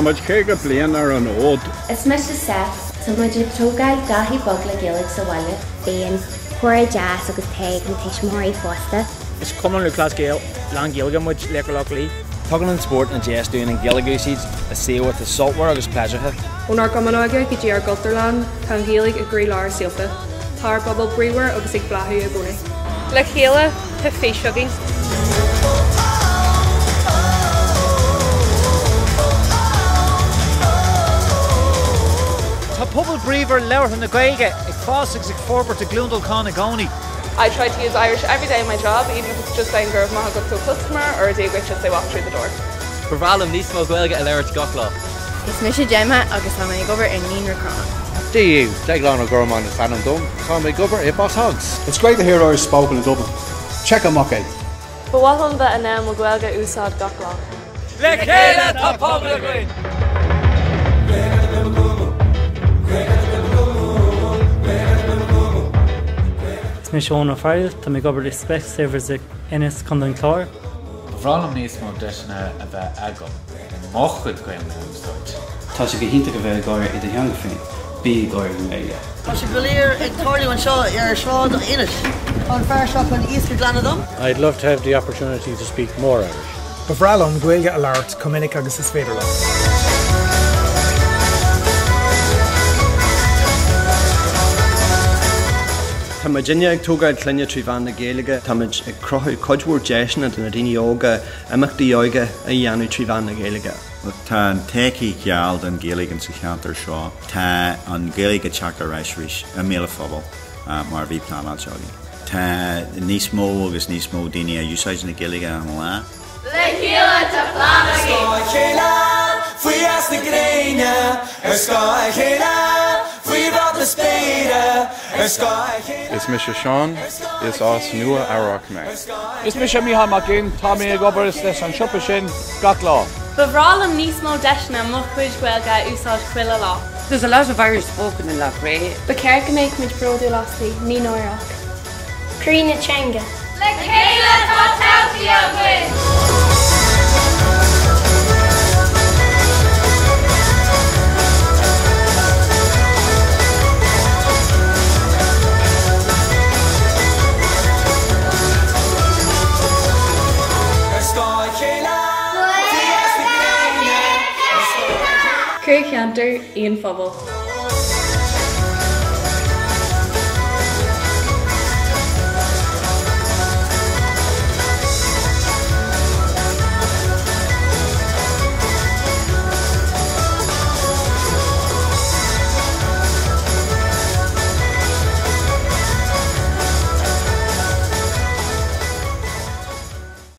Táid chéad go bliain ar an ód. Is me seth tá muidir tógáil dathí bogla Gaeilge sa bhaile. Bíonn chuair deas agus peig an teis mórí fósta. Is cumann le clas Gael, lean Gaeilge muid le go lech lí. Tugann an sport na deas dúin an Gaeilge úsáid a saoire a saltmhar agus pleasaithe. Ón ar gamanóige go dtí ar Gultarlan tá Gaeilge a grú leabhar síolta. Tá ar bobal bríomhar agus ag blathú a gcónaí. Le chéile tá féiseogaí. Pobl brever lewer in the Gaeilge, it crosses it forward to Glundal Conagoni. I try to use Irish every day in my job, even if it's just saying Gerv Mahagut to a customer or a day which as they walk through the door. Provalum Nismo Gaeilge a lewer to Gokla. It's Misha Gemma, August Hamani Gover, and Nina Cron. Do you, Deglano Gorman and Fanum Dum, Tommy Gover, it boss hogs. It's great to hear Irish spoken in Dublin. Check a mock out. But what on the Anam Gaeilge Usad Gokla? Lekela the Pobl It's Sean and I respect the Ennis Condon Clore. The problem is that there's a good thing in the world. If you young friend, be going to make it. If you believe in Torley and Shaw, you're Sean in it. On far shop on East Glanadum. I'd love to have the opportunity to speak more Irish. But for all, I'm going to learn to communicate with his fatherland. Táid duine ag tógáil clainne trí bheanna Gaeilge, táid ag crothú codhúir deisina duna daoine óga imachtaí óga a dhéanú trí bheanna Gaeilge. Tá an tacaí ceall den Gaeilge an sa cheantar seo, tá an Gaeilge teacht ar éisiris a míle phobal mar bhí pleanáil seogaí. Tá níos mó agus níos mó daoine a úsáid na Gaeilge an lá. Le chéile tá pleanáil Gaeilge. Is gá chéile faoi as na gréine, is gá chéile faoi bhad na spéire. It's Mr. Sean, it's us new Iraq man. It's Mr. Mihal Makin, Tommy Goberis, and Shopashin, Gotlaw. Bavralam Nismo Deshna, Mukwij Gwelga, Usaj Quillala. There's a lot of Irish spoken in Lachray. But Kerkamek mit Brodu Lassi, Nino Iraq. Karina Chenga. Lekela Tatautia win! Ian Fubble.